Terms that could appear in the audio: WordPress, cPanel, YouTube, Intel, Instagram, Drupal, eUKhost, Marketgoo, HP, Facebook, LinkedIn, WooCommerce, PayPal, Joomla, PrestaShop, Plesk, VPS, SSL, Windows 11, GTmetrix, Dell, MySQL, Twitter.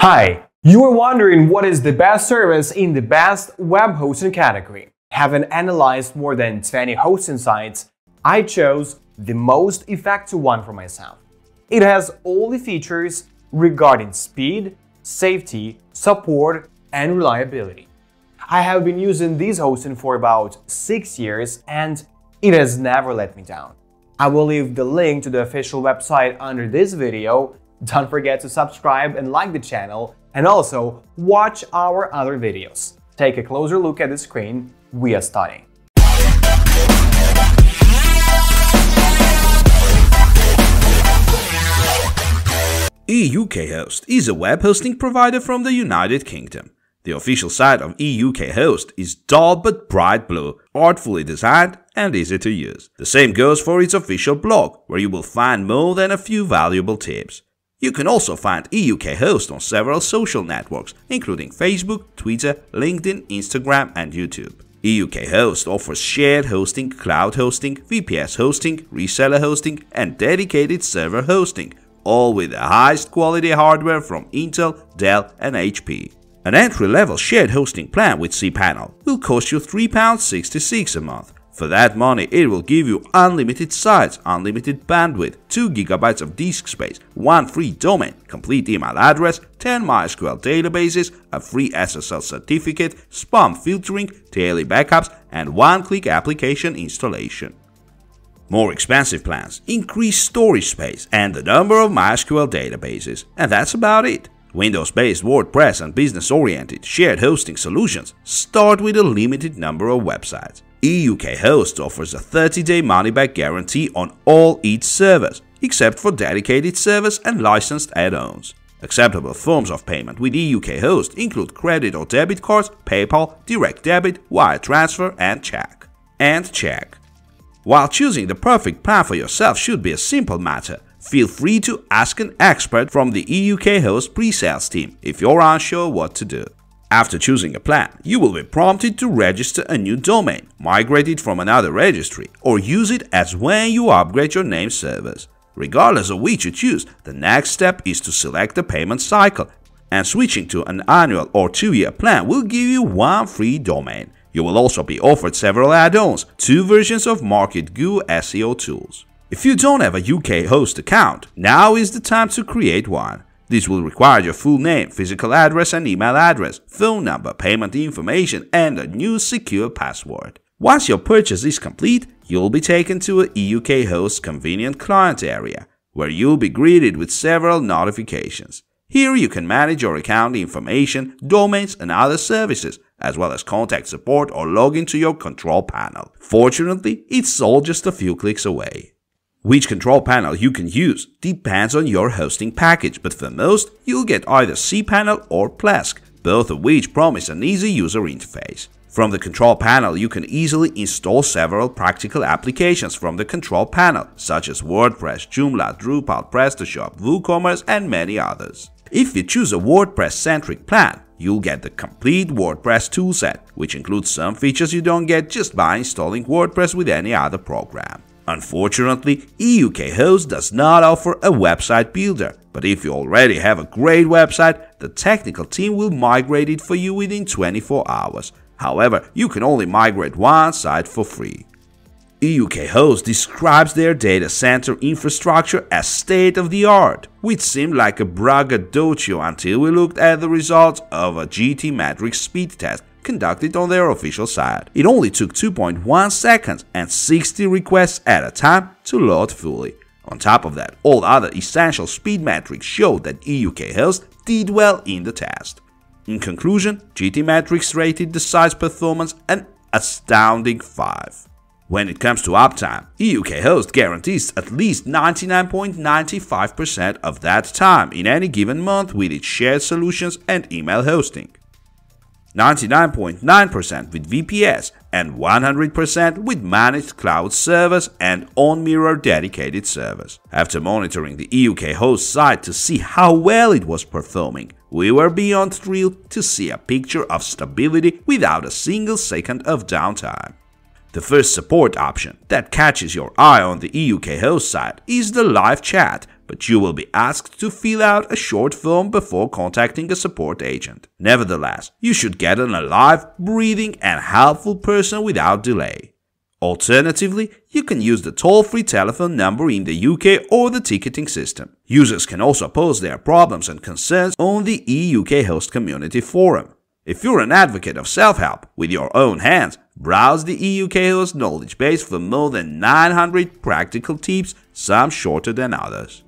Hi, you are wondering what is the best service in the best web hosting category. Having analyzed more than 20 hosting sites, I chose the most effective one for myself. It has all the features regarding speed, safety, support, and reliability. I have been using this hosting for about 6 years and it has never let me down. I will leave the link to the official website under this video. Don't forget to subscribe and like the channel, and also watch our other videos. Take a closer look at the screen we are studying. eUKhost is a web hosting provider from the United Kingdom. The official site of eUKhost is dull but bright blue, artfully designed and easy to use. The same goes for its official blog, where you will find more than a few valuable tips. You can also find eUKhost on several social networks, including Facebook, Twitter, LinkedIn, Instagram, and YouTube. eUKhost offers shared hosting, cloud hosting, VPS hosting, reseller hosting, and dedicated server hosting, all with the highest quality hardware from Intel, Dell, and HP. An entry-level shared hosting plan with cPanel will cost you £3.66 a month. For that money, it will give you unlimited sites, unlimited bandwidth, 2 GB of disk space, one free domain, complete email address, 10 MySQL databases, a free SSL certificate, spam filtering, daily backups, and one-click application installation. More expensive plans increase storage space and the number of MySQL databases, and that's about it. Windows-based WordPress and business-oriented shared hosting solutions start with a limited number of websites. eUKhost offers a 30-day money-back guarantee on all its servers, except for dedicated servers and licensed add-ons. Acceptable forms of payment with eUKhost include credit or debit cards, PayPal, direct debit, wire transfer, and check. While choosing the perfect plan for yourself should be a simple matter, feel free to ask an expert from the eUKhost pre-sales team if you're unsure what to do. After choosing a plan, you will be prompted to register a new domain, migrate it from another registry, or use it as when you upgrade your name servers. Regardless of which you choose, the next step is to select the payment cycle, and switching to an annual or 2-year plan will give you one free domain. You will also be offered several add-ons, 2 versions of Marketgoo SEO tools. If you don't have a eUKhost account, now is the time to create one. This will require your full name, physical address and email address, phone number, payment information, and a new secure password. Once your purchase is complete, you'll be taken to a eUKhost convenient client area, where you'll be greeted with several notifications. Here you can manage your account information, domains, and other services, as well as contact support or log into your control panel. Fortunately, it's all just a few clicks away. Which control panel you can use depends on your hosting package, but for most, you'll get either cPanel or Plesk, both of which promise an easy user interface. From the control panel, you can easily install several practical applications from the control panel, such as WordPress, Joomla, Drupal, PrestaShop, WooCommerce, and many others. If you choose a WordPress-centric plan, you'll get the complete WordPress toolset, which includes some features you don't get just by installing WordPress with any other program. Unfortunately, eUKhost does not offer a website builder, but if you already have a great website, the technical team will migrate it for you within 24 hours. However, you can only migrate one site for free. eUKhost describes their data center infrastructure as state-of-the-art, which seemed like a braggadocio until we looked at the results of a GTmetrix speed test conducted on their official site. It only took 2.1 seconds and 60 requests at a time to load fully. On top of that, all other essential speed metrics showed that eUKhost did well in the test. In conclusion, GTmetrix rated the site's performance an astounding 5. When it comes to uptime, eUKhost guarantees at least 99.95% of that time in any given month with its shared solutions and email hosting, 99.9% with VPS, and 100% with managed cloud servers and on-mirror dedicated servers. After monitoring the eUKhost site to see how well it was performing, we were beyond thrilled to see a picture of stability without a single second of downtime. The first support option that catches your eye on the eUKhost site is the live chat, but you will be asked to fill out a short form before contacting a support agent. Nevertheless, you should get an alive, breathing and helpful person without delay. Alternatively, you can use the toll-free telephone number in the UK or the ticketing system. Users can also post their problems and concerns on the eUKhost community forum. If you're an advocate of self-help with your own hands, browse the eUKhost knowledge base for more than 900 practical tips, some shorter than others.